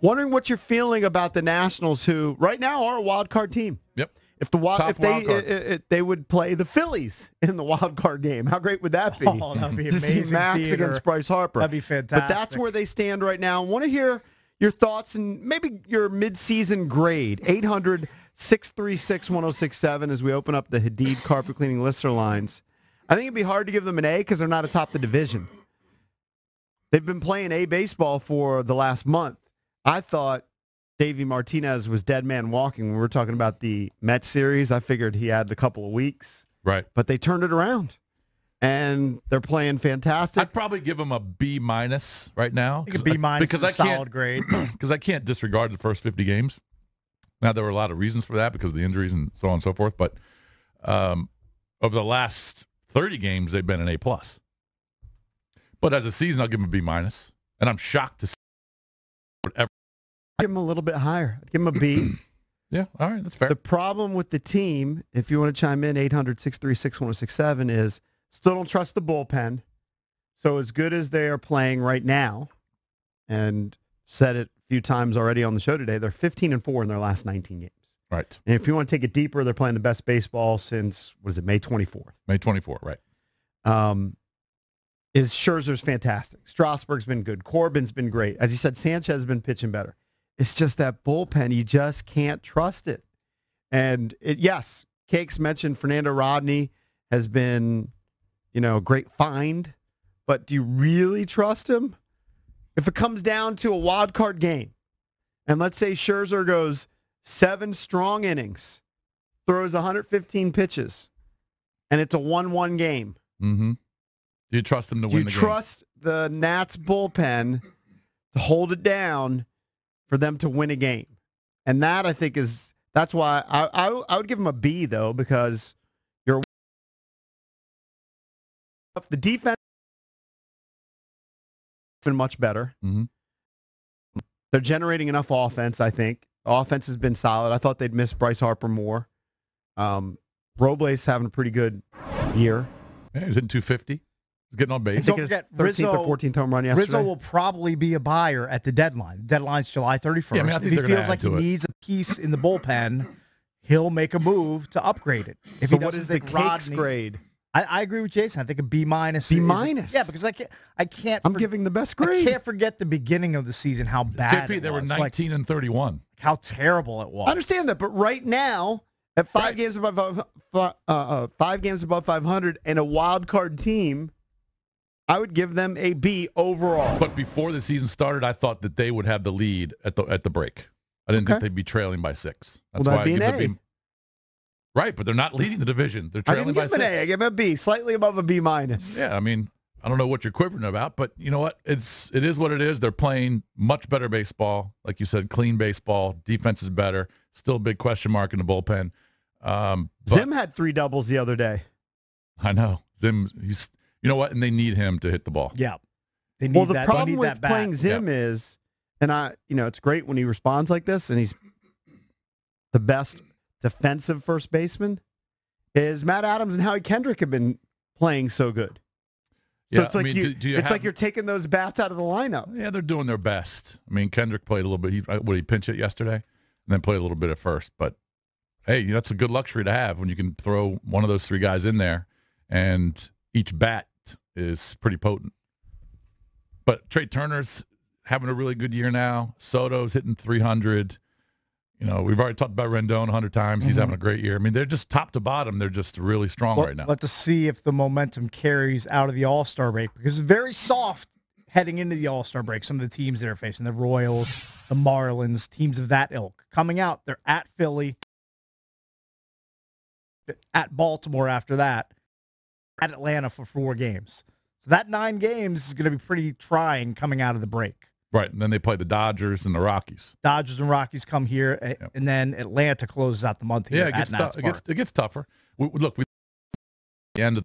Wondering what you're feeling about the Nationals, who right now are a wild card team. Yep. If they would play the Phillies in the wild card game, how great would that be? Oh, that'd be amazing. See Max theater. Against Bryce Harper. That'd be fantastic. But that's where they stand right now. I want to hear your thoughts and maybe your midseason grade. 800-636-1067 as we open up the Hadid Carpet Cleaning listener lines. I think it'd be hard to give them an A because they're not atop the division. They've been playing A baseball for the last month. I thought Davey Martinez was dead man walking when we were talking about the Mets series. I figured he had a couple of weeks. Right. But they turned it around, and they're playing fantastic. I'd probably give him a B- right now. A B- is a solid grade. Because I can't disregard the first 50 games. Now, there were a lot of reasons for that because of the injuries and so on and so forth. But over the last 30 games, they've been an A+. But as a season, I'll give him a B-. And I'm shocked to see whatever. Give him a little bit higher. Give him a B. Yeah, all right, that's fair. The problem with the team, if you want to chime in, 800-636-1067, is still don't trust the bullpen. So as good as they are playing right now, and said it a few times already on the show today, they're 15-4 in their last 19 games. Right. And if you want to take it deeper, they're playing the best baseball since, what is it, May 24th? May 24th, right. Scherzer's fantastic. Strasburg's been good. Corbin's been great. As you said, Sanchez's been pitching better. It's just that bullpen, you just can't trust it. And, yes, Cakes mentioned Fernando Rodney has been, you know, a great find. But do you really trust him? If it comes down to a wild card game, and let's say Scherzer goes 7 strong innings, throws 115 pitches, and it's a 1-1 game. Mm-hmm. Do you trust him to win the game? Do you trust the Nats bullpen to hold it down for them to win a game? And that, I think, is – that's why I would give him a B, though, because you're – if the defense has been much better. Mm-hmm. They're generating enough offense, I think. Offense has been solid. I thought they'd miss Bryce Harper more. Robles having a pretty good year. Yeah, he's hitting 250. He's getting on base. Don't forget, 13th or 14th home run yesterday. Rizzo will probably be a buyer at the deadline. The deadline's July 31st. Yeah, I mean, if he feels like he needs a piece in the bullpen, he'll make a move to upgrade it. If so he what is the Rodney, Cake's grade? I agree with Jason. I think a B-. B-. Yeah, because I can't. I'm giving the best grade. I can't forget the beginning of the season how bad. JP, they were 19-31. How terrible it was. I understand that, but right now at five games above 500 and a wild card team, I would give them a B overall. But before the season started, I thought that they would have the lead at the break. I didn't think they'd be trailing by 6. That's why I give them a B. Right, but they're not leading the division. They're trailing by 6. I didn't give them an A. I gave them a B, slightly above a B-. Yeah, I mean, I don't know what you're quivering about, but you know what? It is what it is. They're playing much better baseball. Like you said, clean baseball. Defense is better. Still a big question mark in the bullpen. Zim had 3 doubles the other day. I know. Zim, he's... You know what? And they need him to hit the ball. Yeah. They need that. Well, the problem with playing Zim is, and you know, it's great when he responds like this, and he's the best defensive first baseman, is Matt Adams and Howie Kendrick have been playing so good. So it's like you're taking those bats out of the lineup. Yeah, they're doing their best. I mean, Kendrick played a little bit. He pinch hit yesterday and then played a little bit at first. But, hey, you know, that's a good luxury to have when you can throw one of those 3 guys in there and each bat is pretty potent. But Trey Turner's having a really good year now. Soto's hitting 300. You know, we've already talked about Rendon 100 times. He's having a great year. I mean, they're just top to bottom. They're just really strong right now. Let's see if the momentum carries out of the All-Star break, because it's very soft heading into the All-Star break. Some of the teams they're facing, the Royals, the Marlins, teams of that ilk. Coming out, they're at Philly, at Baltimore after that, at Atlanta for 4 games. So that 9 games is going to be pretty trying coming out of the break. Right, and then they play the Dodgers and the Rockies. Dodgers and Rockies come here, and then Atlanta closes out the month here at Nats Park. Yeah, it gets tougher. Look, the end of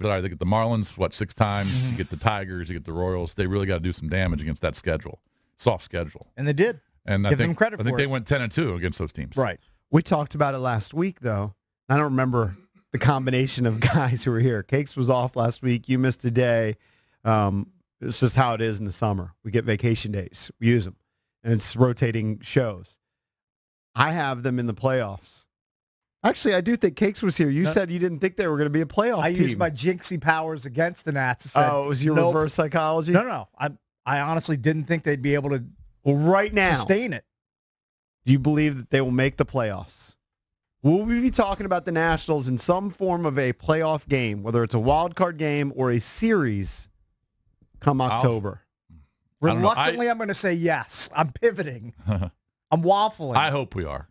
the July, they get the Marlins, 6 times? You get the Tigers, you get the Royals. They really got to do some damage against that schedule, soft schedule. And they did. And I think they went 10-2 against those teams. Right. We talked about it last week, though. I don't remember the combination of guys who were here. Cakes was off last week. You missed a day. It's just how it is in the summer. We get vacation days. We use them. and it's rotating shows. I have them in the playoffs. Actually, I do think Cakes was here. You said you didn't think they were going to be a playoff team. I used my jinxie powers against the Nats. And said, oh, it was your reverse psychology? No, no. I honestly didn't think they'd be able to sustain it. Do you believe that they will make the playoffs? Will we be talking about the Nationals in some form of a playoff game, whether it's a wild card game or a series come October? Reluctantly, I'm going to say yes. I'm pivoting. I'm waffling. I hope we are.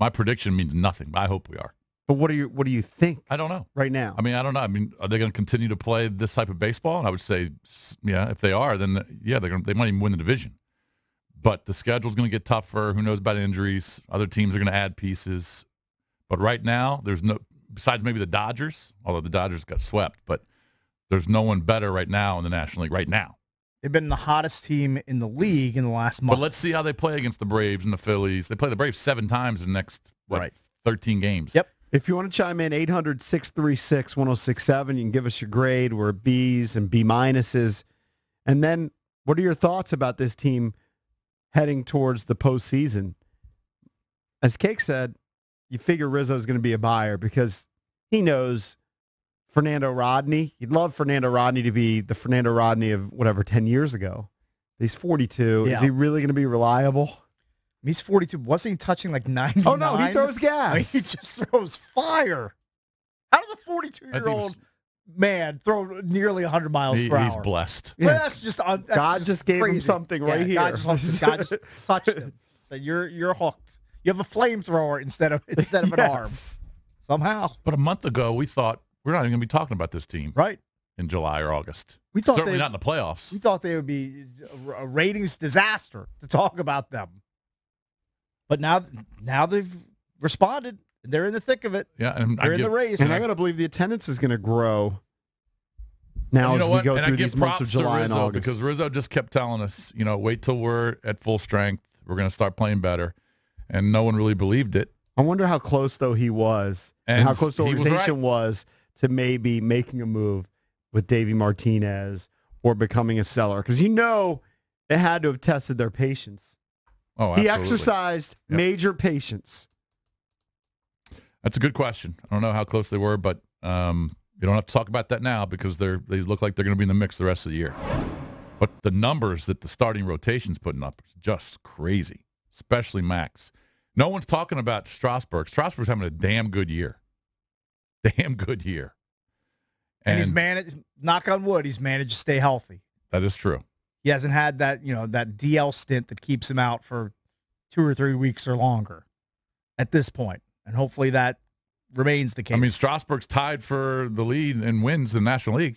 My prediction means nothing, but I hope we are. But what do you think? I don't know. Right now? I mean, I don't know. I mean, are they going to continue to play this type of baseball? And I would say, yeah, if they are, then, yeah, they might even win the division. But the schedule's going to get tougher. Who knows about injuries? Other teams are going to add pieces. But right now, there's no – besides maybe the Dodgers, although the Dodgers got swept, but there's no one better right now in the National League right now. They've been the hottest team in the league in the last month. But let's see how they play against the Braves and the Phillies. They play the Braves 7 times in the next, 13 games. Yep. If you want to chime in, 800-636-1067, you can give us your grade. We're Bs and B-minuses. And then what are your thoughts about this team heading towards the postseason? As Cake said, you figure Rizzo's going to be a buyer because he knows Fernando Rodney. You'd love Fernando Rodney to be the Fernando Rodney of whatever, 10 years ago. He's 42. Yeah. Is he really going to be reliable? He's 42. Wasn't he touching like 99? Oh, no, he throws gas. I mean, he just throws fire. How does a 42-year-old man throw nearly 100 miles per hour? He's blessed. Well, that's just that's God just gave him something right here. God just touched him. So you're hooked. You have a flamethrower instead of an arm. Somehow. But a month ago, we thought, we're not even going to be talking about this team in July or August. We thought certainly not in the playoffs. We thought they would be a ratings disaster to talk about them. But now they've responded. They're in the thick of it. Yeah, and they're in the race. And I got to believe the attendance is going to grow now as we go through these months of July and August. Because Rizzo just kept telling us, you know, wait till we're at full strength. We're going to start playing better. And no one really believed it. I wonder how close, though, he was and how close the organization was to maybe making a move with Davey Martinez or becoming a seller. Because you know they had to have tested their patience. Oh, absolutely. He exercised major patience. That's a good question. I don't know how close they were, but you don't have to talk about that now because they look like they're going to be in the mix the rest of the year. But the numbers that the starting rotation's putting up is just crazy, especially Max. No one's talking about Strasburg. Strasburg's having a damn good year. Damn good year. And he's managed, knock on wood, he's managed to stay healthy. That is true. He hasn't had that, you know, that DL stint that keeps him out for 2 or 3 weeks or longer at this point. And hopefully that remains the case. I mean, Strasburg's tied for the lead and wins the National League.